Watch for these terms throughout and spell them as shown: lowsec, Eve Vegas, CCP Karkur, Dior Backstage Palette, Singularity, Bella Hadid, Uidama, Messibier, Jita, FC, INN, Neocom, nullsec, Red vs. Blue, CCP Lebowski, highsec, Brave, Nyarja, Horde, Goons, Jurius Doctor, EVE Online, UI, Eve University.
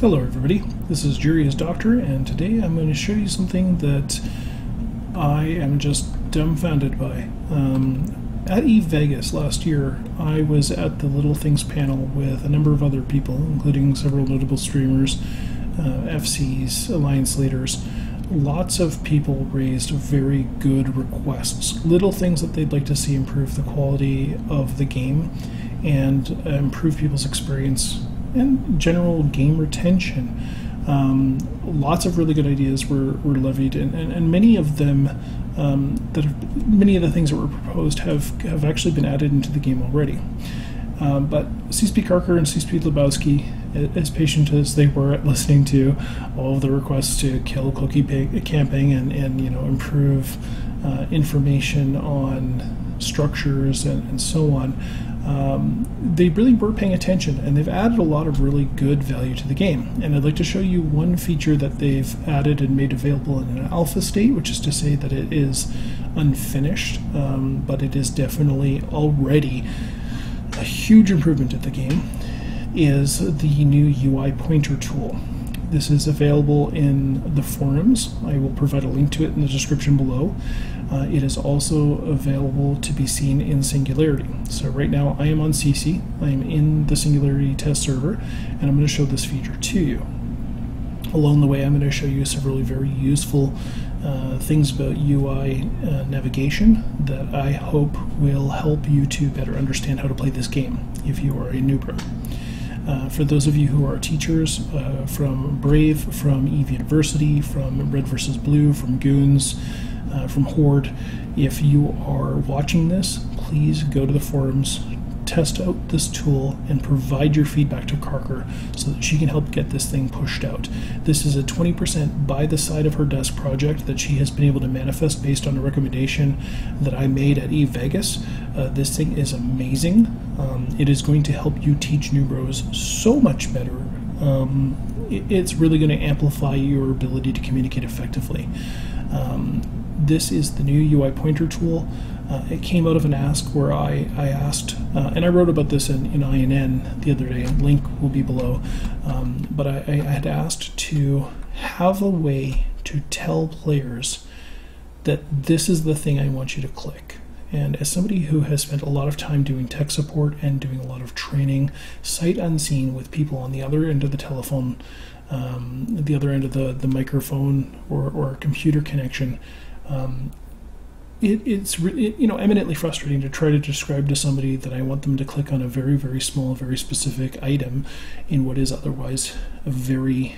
Hello everybody, this is Jurius Doctor, and today I'm going to show you something that I am just dumbfounded by. At Eve Vegas last year, I was at the Little Things panel with a number of other people, including several notable streamers, FCs, alliance leaders. Lots of people raised very good requests, little things that they'd like to see improve the quality of the game and improve people's experience and general game retention. Lots of really good ideas were levied, and many of them, many of the things that were proposed have actually been added into the game already. But CCP Karkur and CCP Lebowski, as patient as they were at listening to all of the requests to kill cookie camping and you know, improve information on structures and so on, they really were paying attention, and they've added a lot of really good value to the game. And I'd like to show you one feature that they've added and made available in an alpha state, which is to say that it is unfinished, but it is definitely already a huge improvement to the game, is the new UI pointer tool. This is available in the forums. I will provide a link to it in the description below. It is also available to be seen in Singularity. So right now I am on CC, I am in the Singularity test server, and I'm going to show this feature to you. Along the way, I'm going to show you several very useful things about UI navigation that I hope will help you to better understand how to play this game if you are a noober. For those of you who are teachers from Brave, from EVE University, from Red vs. Blue, from Goons, from Horde, if you are watching this, please go to the forums, test out this tool, and provide your feedback to Karkur so that she can help get this thing pushed out. This is a 20% by the side of her desk project that she has been able to manifest based on a recommendation that I made at Eve Vegas. This thing is amazing. It is going to help you teach new bros so much better. It's really going to amplify your ability to communicate effectively. This is the new UI pointer tool. It came out of an ask where I asked, and I wrote about this in INN the other day, link will be below, but I had asked to have a way to tell players that this is the thing I want you to click. And as somebody who has spent a lot of time doing tech support and doing a lot of training, sight unseen, with people on the other end of the telephone, the other end of the microphone or computer connection, it's you know, eminently frustrating to try to describe to somebody that I want them to click on a very, very small, very specific item in what is otherwise a very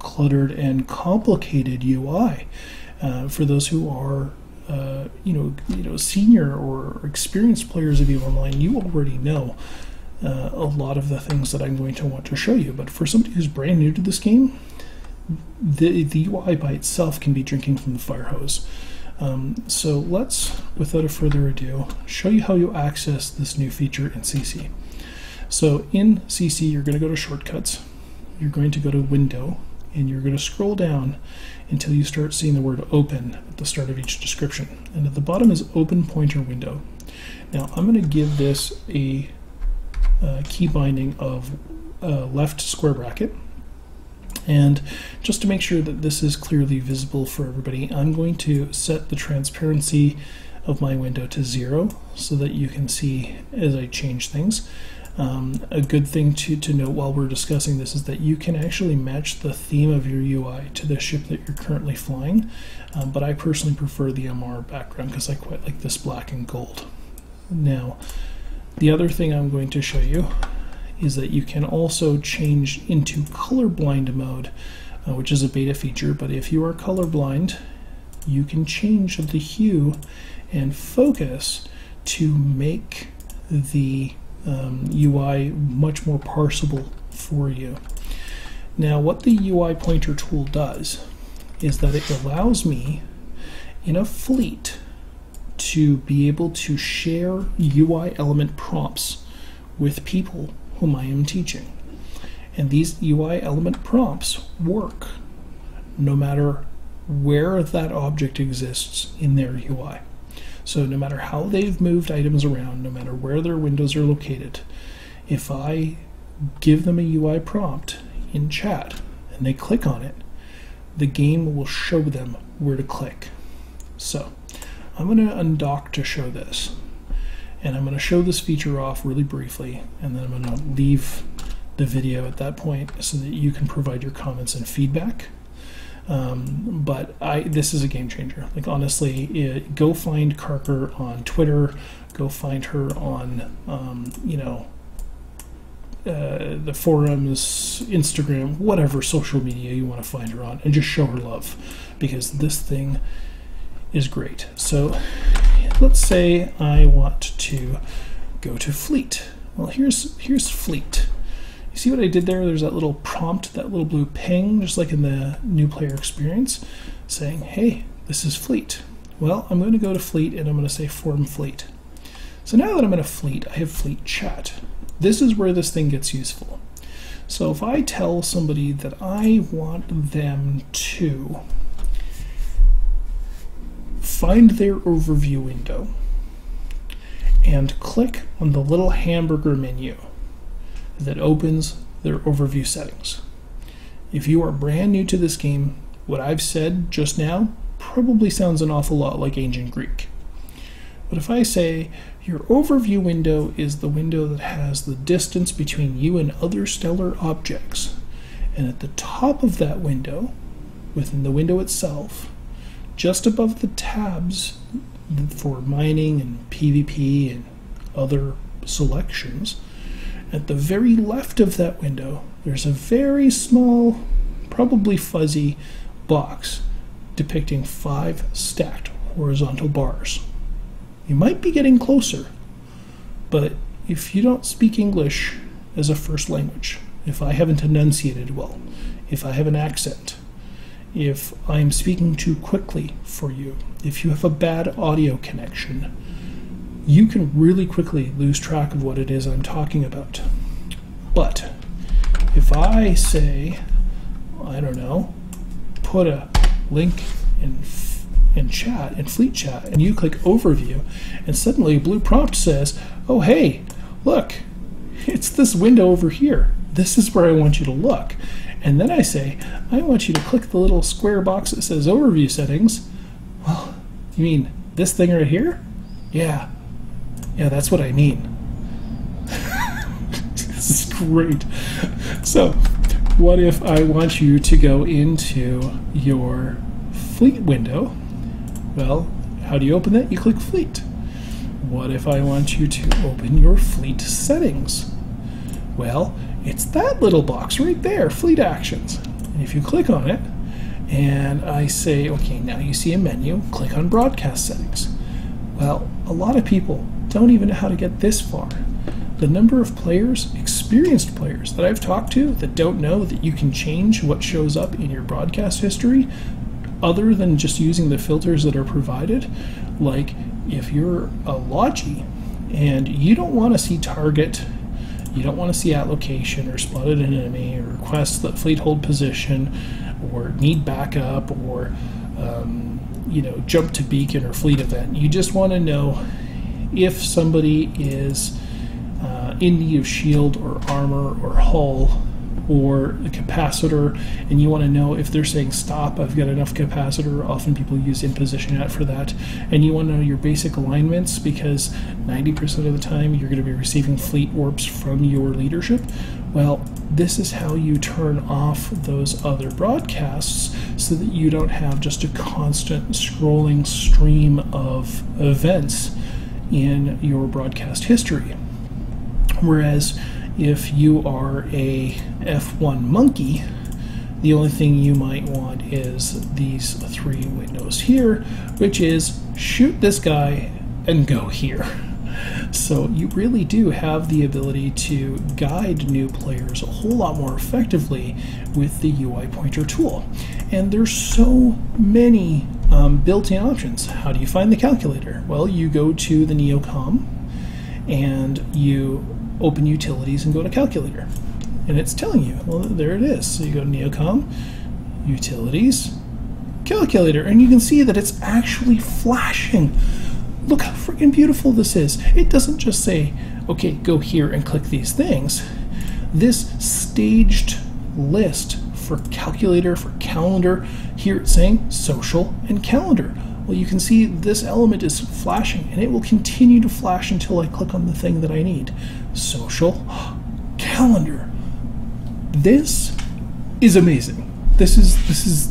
cluttered and complicated UI. For those who are you know, senior or experienced players of EVE Online, you already know a lot of the things that I'm going to want to show you. But for somebody who's brand new to this game, the UI by itself can be drinking from the fire hose. So let's, without a further ado, show you how you access this new feature in CC. So in CC, you're going to go to Shortcuts, you're going to go to Window, and you're going to scroll down until you start seeing the word Open at the start of each description. And at the bottom is Open Pointer Window. Now I'm going to give this a key binding of left square bracket. And just to make sure that this is clearly visible for everybody, I'm going to set the transparency of my window to 0 so that you can see as I change things. A good thing to note while we're discussing this is that you can actually match the theme of your UI to the ship that you're currently flying, but I personally prefer the MR background because I quite like this black and gold. Now, the other thing I'm going to show you is that you can also change into colorblind mode, which is a beta feature, but if you are colorblind, you can change the hue and focus to make the UI much more parsable for you. Now, what the UI pointer tool does is that it allows me in a fleet to be able to share UI element prompts with people whom I am teaching. And these UI element prompts work no matter where that object exists in their UI. So no matter how they've moved items around, no matter where their windows are located, if I give them a UI prompt, in chat and they click on it, the game will show them where to click. So I'm going to undock to show this, and I'm going to show this feature off really briefly, and then I'm going to leave the video at that point so that you can provide your comments and feedback. But this is a game changer. Like, honestly, go find Karkur on Twitter, go find her on the forums, Instagram, whatever social media you want to find her on, and just show her love, because this thing is great. So let's say I want to go to Fleet. Well, here's Fleet. You see what I did there? There's that little prompt, that little blue ping, just like in the new player experience, saying, hey, this is Fleet. Well, I'm going to go to Fleet and I'm going to say form Fleet. So now that I'm in a Fleet, I have Fleet chat. This is where this thing gets useful. So if I tell somebody that I want them to find their overview window and click on the little hamburger menu that opens their overview settings. If you are brand new to this game, what I've said just now probably sounds an awful lot like ancient Greek. But if I say, your overview window is the window that has the distance between you and other stellar objects, and at the top of that window, within the window itself, just above the tabs for mining and PvP and other selections, at the very left of that window, there's a very small, probably fuzzy box depicting 5 stacked horizontal bars. You might be getting closer, but if you don't speak English as a first language, if I haven't enunciated well, if I have an accent, if I'm speaking too quickly for you, if you have a bad audio connection, you can really quickly lose track of what it is I'm talking about. But if I say, I don't know, put a link in chat, in Fleet chat, and you click overview, and suddenly a blue prompt says, oh hey, look, it's this window over here. This is where I want you to look. And then I say, I want you to click the little square box that says overview settings. Well, you mean this thing right here? Yeah. Yeah, that's what I mean. This is great. So, what if I want you to go into your Fleet window? Well, how do you open that? You click Fleet. What if I want you to open your Fleet settings? Well, it's that little box right there, Fleet Actions. And if you click on it, and I say, okay, now you see a menu, click on Broadcast Settings. Well, a lot of people don't even know how to get this far. The number of players, experienced players, that I've talked to that don't know that you can change what shows up in your broadcast history other than just using the filters that are provided. Like, if you're a Logi and you don't want to see target, you don't want to see at location or spotted an enemy or request that fleet hold position or need backup or you know, jump to beacon or fleet event. You just want to know if somebody is in need of shield or armor or hull or a capacitor, and you want to know if they're saying stop, I've got enough capacitor. Often people use in position at for that. And you want to know your basic alignments, because 90% of the time you're going to be receiving fleet warps from your leadership. Well, this is how you turn off those other broadcasts so that you don't have just a constant scrolling stream of events in your broadcast history. Whereas if you are a F1 monkey, the only thing you might want is these 3 windows here, which is shoot this guy and go here. So you really do have the ability to guide new players a whole lot more effectively with the UI pointer tool. And there's so many built-in options. How do you find the calculator? Well, you go to the Neocom and you open utilities and go to calculator. And it's telling you, well, there it is. So you go to Neocom, utilities, calculator, and you can see that it's actually flashing. Look how freaking beautiful this is. It doesn't just say, okay, go here and click these things. This staged list for calculator, for calendar. Here it's saying social and calendar. Well, you can see this element is flashing, and it will continue to flash until I click on the thing that I need. Social, calendar. This is amazing. This is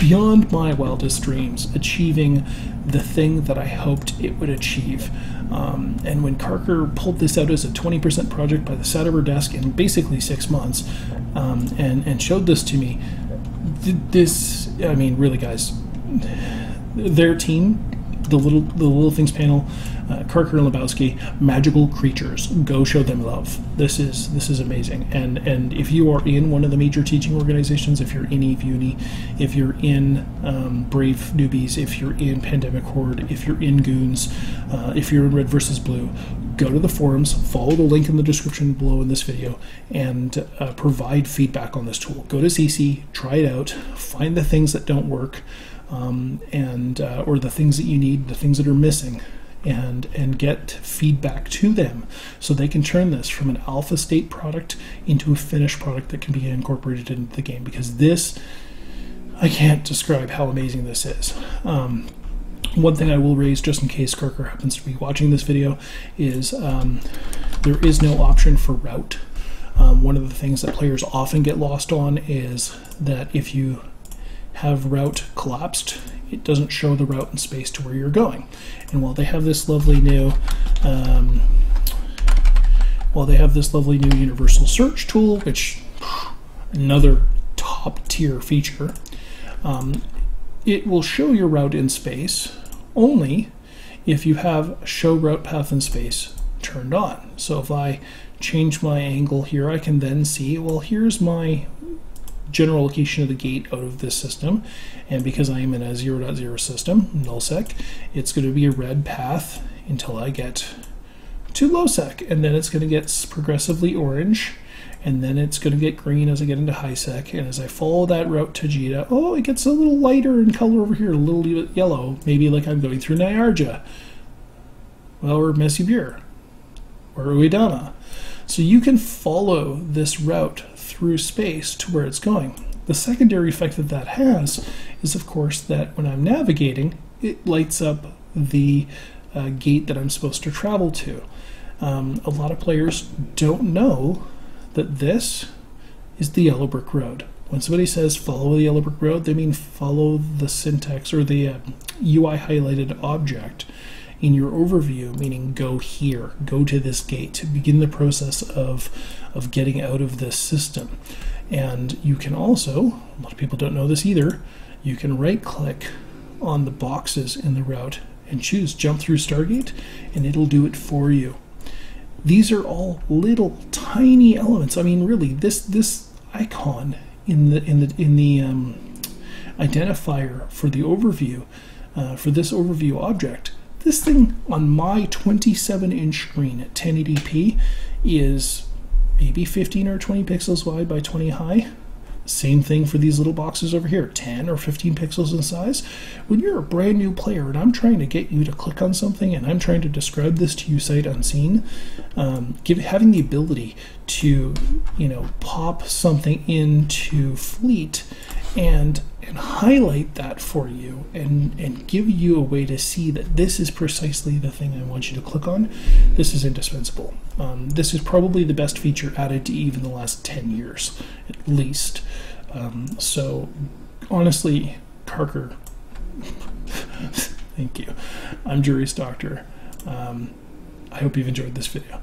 beyond my wildest dreams, achieving the thing that I hoped it would achieve. And when Karkur pulled this out as a 20% project by the side of her desk in basically 6 months, and showed this to me, this, I mean, really, guys, their team, the little things panel, Karkur and Lebowski, magical creatures. Go show them love. This is amazing. And if you are in one of the major teaching organizations, if you're in EVE Uni, if you're in Brave Newbies, if you're in Pandemic Horde, if you're in Goons, if you're in Red vs. Blue, go to the forums, follow the link in the description below in this video, and provide feedback on this tool. Go to CC, try it out, find the things that don't work, or the things that you need, the things that are missing, and get feedback to them so they can turn this from an alpha state product into a finished product that can be incorporated into the game, because this, I can't describe how amazing this is. One thing I will raise, just in case Karkur happens to be watching this video, is there is no option for route. One of the things that players often get lost on is that if you have route collapsed, it doesn't show the route in space to where you're going. And while they have this lovely new universal search tool, which another top tier feature, it will show your route in space only if you have show route path in space turned on. So if I change my angle here, I can then see, well, here's my general location of the gate out of this system, and because I am in a 0.0 system, nullsec, it's going to be a red path until I get to lowsec, and then it's going to get progressively orange, and then it's going to get green as I get into highsec, and as I follow that route to Jita, oh, it gets a little lighter in color over here, a little bit yellow, maybe like I'm going through Nyarja, well, or Messibier, or Uidama. So you can follow this route through space to where it's going. The secondary effect that that has is, of course, that when I'm navigating, it lights up the gate that I'm supposed to travel to. A lot of players don't know that this is the yellow brick road. When somebody says follow the yellow brick road, they mean follow the syntax or the UI highlighted object in your overview, meaning go here, go to this gate, to begin the process of getting out of this system. And you can also, a lot of people don't know this either, you can right click on the boxes in the route and choose jump through Stargate, and it'll do it for you. These are all little tiny elements. I mean, really, this icon in the identifier for the overview, for this overview object, this thing on my 27-inch screen at 1080p is maybe 15 or 20 pixels wide by 20 high. Same thing for these little boxes over here, 10 or 15 pixels in size. When you're a brand new player and I'm trying to get you to click on something and I'm trying to describe this to you sight unseen, having the ability to, you know, pop something into Fleet and highlight that for you and give you a way to see that this is precisely the thing I want you to click on, this is indispensable. This is probably the best feature added to EVE in the last 10 years, at least. So honestly, Karkur, thank you. I'm Jurius Doctor. I hope you've enjoyed this video.